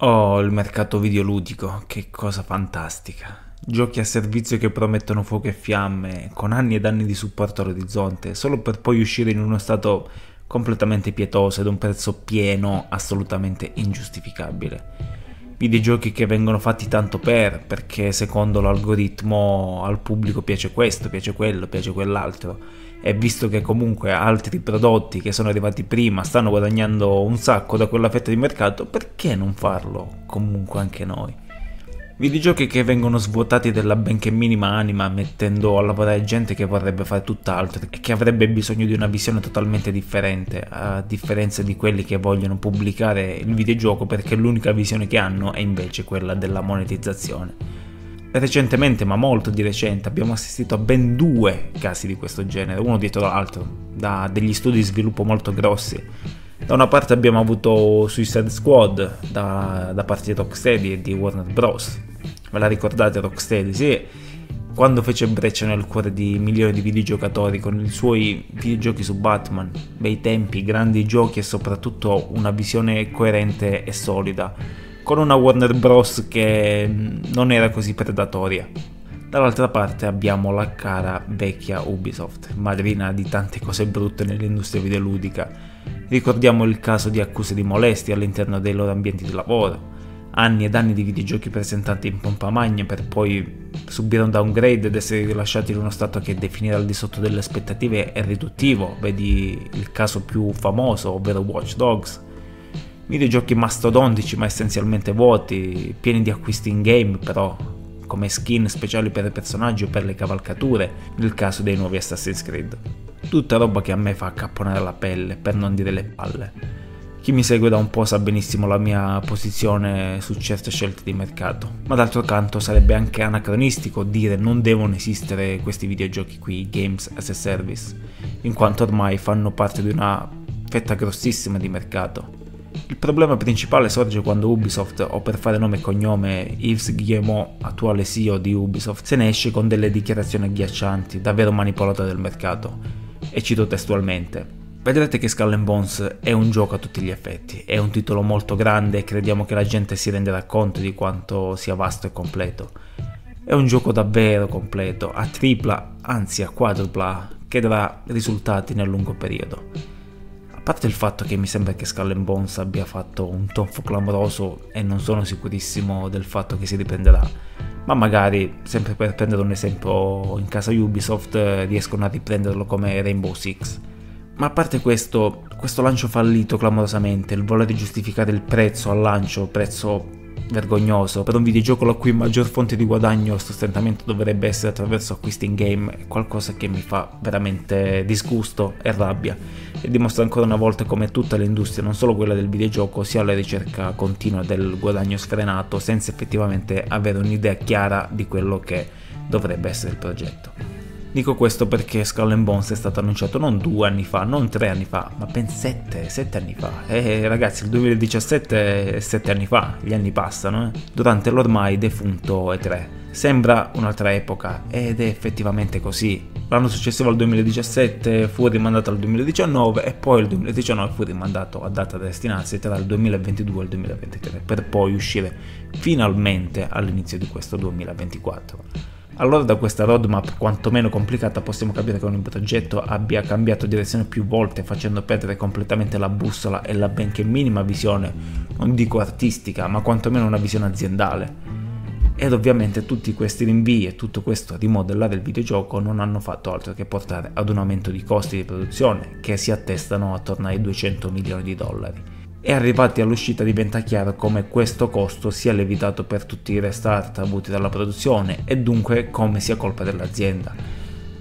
Oh, il mercato videoludico, che cosa fantastica. Giochi a servizio che promettono fuoco e fiamme, con anni ed anni di supporto all'orizzonte, solo per poi uscire in uno stato completamente pietoso ed un prezzo pieno assolutamente ingiustificabile. Videogiochi che vengono fatti tanto perché secondo l'algoritmo al pubblico piace questo, piace quello, piace quell'altro, e visto che comunque altri prodotti che sono arrivati prima stanno guadagnando un sacco da quella fetta di mercato, perché non farlo comunque anche noi? Videogiochi che vengono svuotati della benché minima anima, mettendo a lavorare gente che vorrebbe fare tutt'altro e che avrebbe bisogno di una visione totalmente differente, a differenza di quelli che vogliono pubblicare il videogioco perché l'unica visione che hanno è invece quella della monetizzazione. Recentemente, ma molto di recente, abbiamo assistito a ben due casi di questo genere, uno dietro l'altro, da degli studi di sviluppo molto grossi. Da una parte abbiamo avuto Suicide Squad da parte di Rocksteady e di Warner Bros. Ve la ricordate Rocksteady? Sì, quando fece breccia nel cuore di milioni di videogiocatori con i suoi videogiochi su Batman, bei tempi, grandi giochi e soprattutto una visione coerente e solida, con una Warner Bros. Che non era così predatoria. Dall'altra parte abbiamo la cara vecchia Ubisoft, madrina di tante cose brutte nell'industria videoludica. Ricordiamo il caso di accuse di molestie all'interno dei loro ambienti di lavoro, anni ed anni di videogiochi presentati in pompa magna per poi subire un downgrade ed essere rilasciati in uno stato che definire al di sotto delle aspettative è riduttivo, vedi il caso più famoso, ovvero Watch Dogs. Videogiochi mastodontici ma essenzialmente vuoti, pieni di acquisti in game però, come skin speciali per i personaggi o per le cavalcature, nel caso dei nuovi Assassin's Creed. Tutta roba che a me fa accapponare la pelle, per non dire le palle. Chi mi segue da un po' sa benissimo la mia posizione su certe scelte di mercato, ma d'altro canto sarebbe anche anacronistico dire non devono esistere questi videogiochi qui, games as a service, in quanto ormai fanno parte di una fetta grossissima di mercato. Il problema principale sorge quando Ubisoft, o per fare nome e cognome Yves Guillemot, attuale CEO di Ubisoft, se ne esce con delle dichiarazioni agghiaccianti, davvero manipolate del mercato. E cito testualmente: "Vedrete che Skull & Bones è un gioco a tutti gli effetti, è un titolo molto grande e crediamo che la gente si renderà conto di quanto sia vasto e completo. È un gioco davvero completo, a tripla, anzi a quadrupla, che darà risultati nel lungo periodo." A parte il fatto che mi sembra che Skull & Bones abbia fatto un tonfo clamoroso e non sono sicurissimo del fatto che si riprenderà, ma magari, sempre per prendere un esempio in casa Ubisoft, riescono a riprenderlo come Rainbow Six. Ma a parte questo lancio fallito clamorosamente, il voler giustificare il prezzo al lancio, prezzo vergognoso, per un videogioco la cui maggior fonte di guadagno o sostentamento dovrebbe essere attraverso acquisti in game, è qualcosa che mi fa veramente disgusto e rabbia, e dimostra ancora una volta come tutta l'industria, non solo quella del videogioco, sia alla ricerca continua del guadagno sfrenato senza effettivamente avere un'idea chiara di quello che dovrebbe essere il progetto. Dico questo perché Skull & Bones è stato annunciato non 2 anni fa, non 3 anni fa, ma ben 7 anni fa. E ragazzi, il 2017 è 7 anni fa, gli anni passano, durante l'ormai defunto E3. Sembra un'altra epoca ed è effettivamente così. L'anno successivo al 2017 fu rimandato al 2019 e poi il 2019 fu rimandato a data da destinarsi tra il 2022 e il 2023, per poi uscire finalmente all'inizio di questo 2024. Allora da questa roadmap quantomeno complicata possiamo capire che un progetto abbia cambiato direzione più volte, facendo perdere completamente la bussola e la benché minima visione, non dico artistica, ma quantomeno una visione aziendale. Ed ovviamente tutti questi rinvii e tutto questo rimodellare il videogioco non hanno fatto altro che portare ad un aumento di costi di produzione che si attestano attorno ai $200 milioni. E arrivati all'uscita diventa chiaro come questo costo sia levitato per tutti i restart avuti dalla produzione e dunque come sia colpa dell'azienda.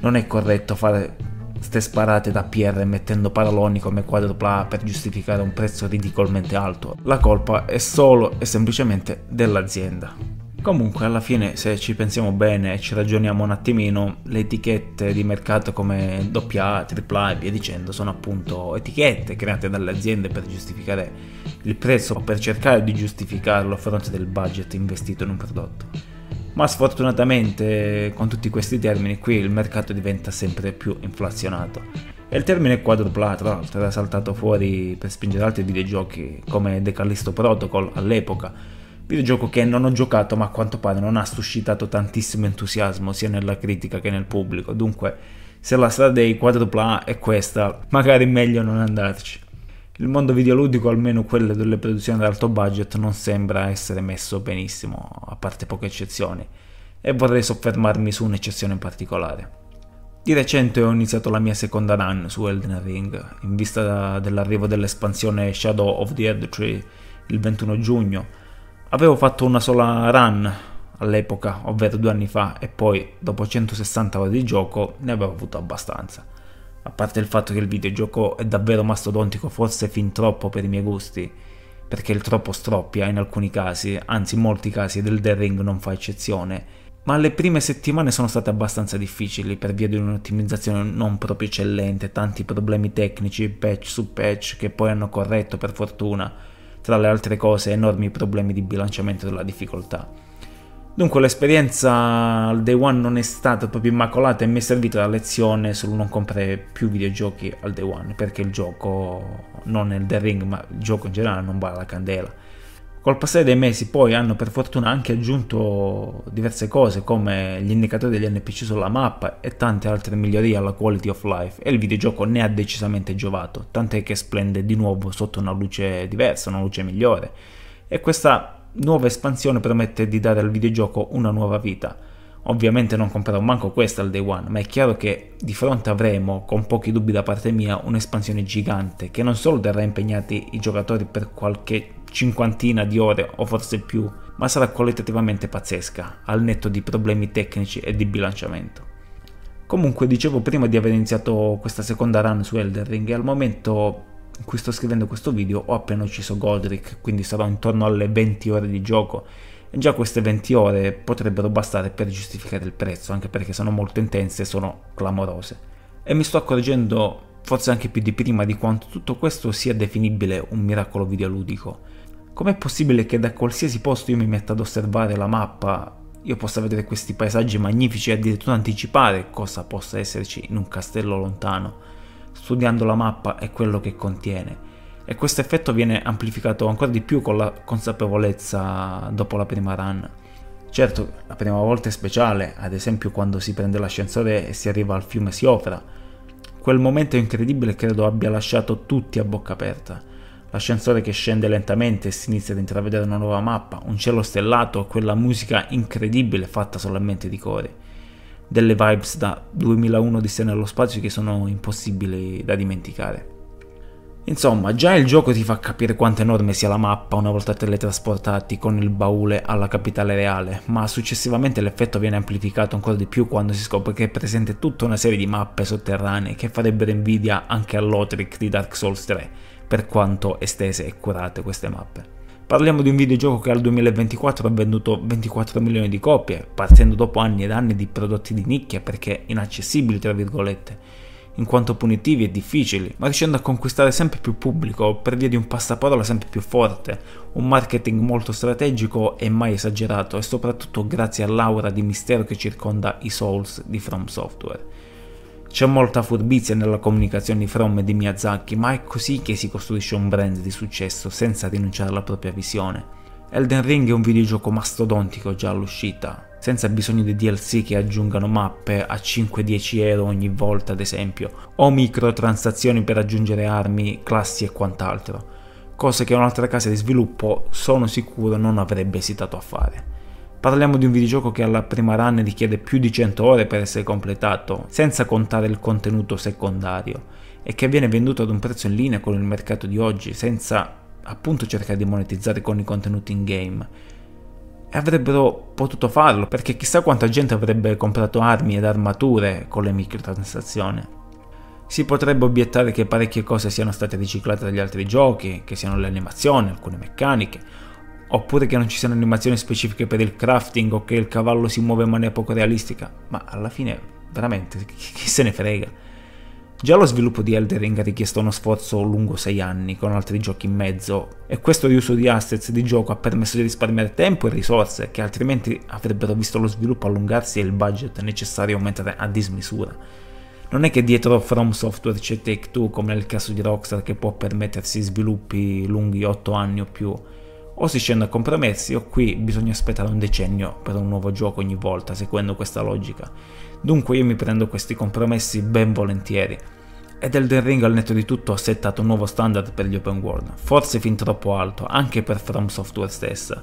Non è corretto fare ste sparate da PR mettendo paroloni come quadrupla A per giustificare un prezzo ridicolmente alto. La colpa è solo e semplicemente dell'azienda. Comunque alla fine, se ci pensiamo bene e ci ragioniamo un attimino, le etichette di mercato come AA, AAA e via dicendo sono appunto etichette create dalle aziende per giustificare il prezzo o per cercare di giustificarlo a fronte del budget investito in un prodotto. Ma sfortunatamente con tutti questi termini qui il mercato diventa sempre più inflazionato E il termine quadruplà, tra l'altro, era saltato fuori per spingere altri videogiochi come The Callisto Protocol all'epoca, videogioco che non ho giocato ma a quanto pare non ha suscitato tantissimo entusiasmo sia nella critica che nel pubblico, dunque se la strada dei quadruplà è questa, magari meglio non andarci. Il mondo videoludico, almeno quello delle produzioni ad alto budget, non sembra essere messo benissimo, a parte poche eccezioni, e vorrei soffermarmi su un'eccezione in particolare. Di recente ho iniziato la mia seconda run su Elden Ring, in vista dell'arrivo dell'espansione Shadow of the Erdtree il 21 giugno. Avevo fatto una sola run all'epoca, ovvero 2 anni fa, e poi dopo 160 ore di gioco ne avevo avuto abbastanza. A parte il fatto che il videogioco è davvero mastodontico, forse fin troppo per i miei gusti, perché il troppo stroppia in alcuni casi, anzi in molti casi Elden Ring non fa eccezione. Ma le prime settimane sono state abbastanza difficili per via di un'ottimizzazione non proprio eccellente, tanti problemi tecnici, patch su patch, che poi hanno corretto per fortuna, tra le altre cose enormi problemi di bilanciamento della difficoltà. Dunque l'esperienza al day one non è stata proprio immacolata e mi è servita la lezione sul non comprare più videogiochi al day one, perché il gioco, non il The Ring, ma il gioco in generale non vale la candela. Col passare dei mesi poi hanno per fortuna anche aggiunto diverse cose come gli indicatori degli NPC sulla mappa e tante altre migliorie alla quality of life, e il videogioco ne ha decisamente giovato, tant'è che splende di nuovo sotto una luce diversa, una luce migliore, e questa nuova espansione permette di dare al videogioco una nuova vita. Ovviamente non comprerò manco questa al day one, ma è chiaro che di fronte avremo, con pochi dubbi da parte mia, un'espansione gigante che non solo terrà impegnati i giocatori per qualche cinquantina di ore o forse più, ma sarà qualitativamente pazzesca, al netto di problemi tecnici e di bilanciamento. Comunque, dicevo prima di aver iniziato questa seconda run su Elden Ring, e al momento in cui sto scrivendo questo video ho appena ucciso Godric, quindi sarò intorno alle 20 ore di gioco. E già queste 20 ore potrebbero bastare per giustificare il prezzo, anche perché sono molto intense e sono clamorose. E mi sto accorgendo, forse anche più di prima, di quanto tutto questo sia definibile un miracolo videoludico. Com'è possibile che da qualsiasi posto io mi metta ad osservare la mappa, io possa vedere questi paesaggi magnifici e addirittura anticipare cosa possa esserci in un castello lontano, studiando la mappa e quello che contiene? E questo effetto viene amplificato ancora di più con la consapevolezza dopo la prima run. Certo, la prima volta è speciale, ad esempio quando si prende l'ascensore e si arriva al fiume Siofra. Quel momento incredibile credo abbia lasciato tutti a bocca aperta. L'ascensore che scende lentamente e si inizia ad intravedere una nuova mappa, un cielo stellato, quella musica incredibile fatta solamente di cori. Delle vibes da 2001 di sé nello spazio che sono impossibili da dimenticare. Insomma, già il gioco ti fa capire quanto enorme sia la mappa una volta teletrasportati con il baule alla capitale reale, ma successivamente l'effetto viene amplificato ancora di più quando si scopre che è presente tutta una serie di mappe sotterranee che farebbero invidia anche a Lothric di Dark Souls 3, per quanto estese e curate queste mappe. Parliamo di un videogioco che al 2024 ha venduto 24 milioni di copie, partendo dopo anni ed anni di prodotti di nicchia perché inaccessibili tra virgolette, in quanto punitivi e difficili, ma riuscendo a conquistare sempre più pubblico per via di un passaparola sempre più forte, un marketing molto strategico e mai esagerato, e soprattutto grazie all'aura di mistero che circonda i Souls di From Software. C'è molta furbizia nella comunicazione di From e di Miyazaki, ma è così che si costruisce un brand di successo senza rinunciare alla propria visione. Elden Ring è un videogioco mastodontico già all'uscita, senza bisogno di DLC che aggiungano mappe a 5-10 euro ogni volta ad esempio, o microtransazioni per aggiungere armi, classi e quant'altro, cose che un'altra casa di sviluppo sono sicuro non avrebbe esitato a fare. Parliamo di un videogioco che alla prima run richiede più di 100 ore per essere completato, senza contare il contenuto secondario, e che viene venduto ad un prezzo in linea con il mercato di oggi, senza appunto cercare di monetizzare con i contenuti in game, e avrebbero potuto farlo perché chissà quanta gente avrebbe comprato armi ed armature con le microtransazioni. Si potrebbe obiettare che parecchie cose siano state riciclate dagli altri giochi, che siano le animazioni, alcune meccaniche, oppure che non ci siano animazioni specifiche per il crafting o che il cavallo si muove in maniera poco realistica, ma alla fine veramente chi se ne frega. Già lo sviluppo di Elden Ring ha richiesto uno sforzo lungo 6 anni, con altri giochi in mezzo, e questo riuso di assets di gioco ha permesso di risparmiare tempo e risorse che altrimenti avrebbero visto lo sviluppo allungarsi e il budget necessario aumentare a dismisura. non è che dietro From Software c'è Take-Two, come nel caso di Rockstar, che può permettersi sviluppi lunghi 8 anni o più. O si scende a compromessi, o qui bisogna aspettare un decennio per un nuovo gioco ogni volta, seguendo questa logica. Dunque io mi prendo questi compromessi ben volentieri. Ed Elden Ring, al netto di tutto, ha settato un nuovo standard per gli open world, forse fin troppo alto, anche per From Software stessa.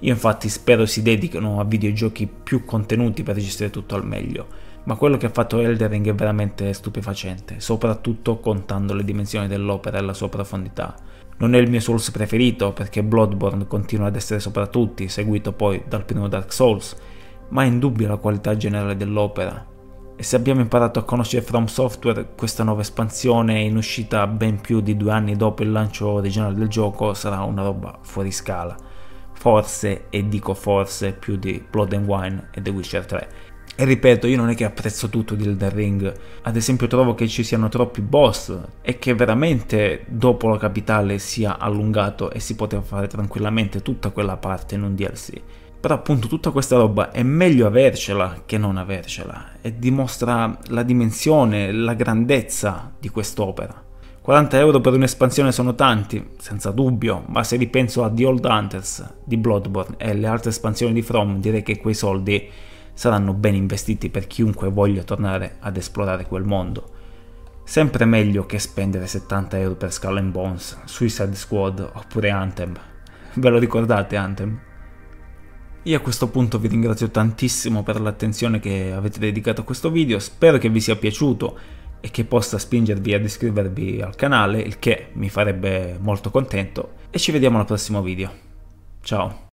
Io infatti spero si dedichino a videogiochi più contenuti per gestire tutto al meglio, ma quello che ha fatto Elden Ring è veramente stupefacente, soprattutto contando le dimensioni dell'opera e la sua profondità. Non è il mio Souls preferito, perché Bloodborne continua ad essere sopra tutti, seguito poi dal primo Dark Souls, ma è indubbia la qualità generale dell'opera. E se abbiamo imparato a conoscere From Software, questa nuova espansione, in uscita ben più di 2 anni dopo il lancio originale del gioco, sarà una roba fuori scala. Forse, e dico forse, più di Blood and Wine e The Witcher 3. E ripeto, io non è che apprezzo tutto di Elden Ring, ad esempio trovo che ci siano troppi boss e che veramente dopo la capitale sia allungato e si poteva fare tranquillamente tutta quella parte in un DLC. Però appunto tutta questa roba è meglio avercela che non avercela, e dimostra la dimensione, la grandezza di quest'opera. 40 euro per un'espansione sono tanti, senza dubbio, ma se ripenso a The Old Hunters di Bloodborne e le altre espansioni di From, direi che quei soldi saranno ben investiti per chiunque voglia tornare ad esplorare quel mondo. Sempre meglio che spendere 70 euro per Skull & Bones, Suicide Squad oppure Anthem. Ve lo ricordate Anthem? Io a questo punto vi ringrazio tantissimo per l'attenzione che avete dedicato a questo video, spero che vi sia piaciuto e che possa spingervi ad iscrivervi al canale, il che mi farebbe molto contento, e ci vediamo al prossimo video. Ciao!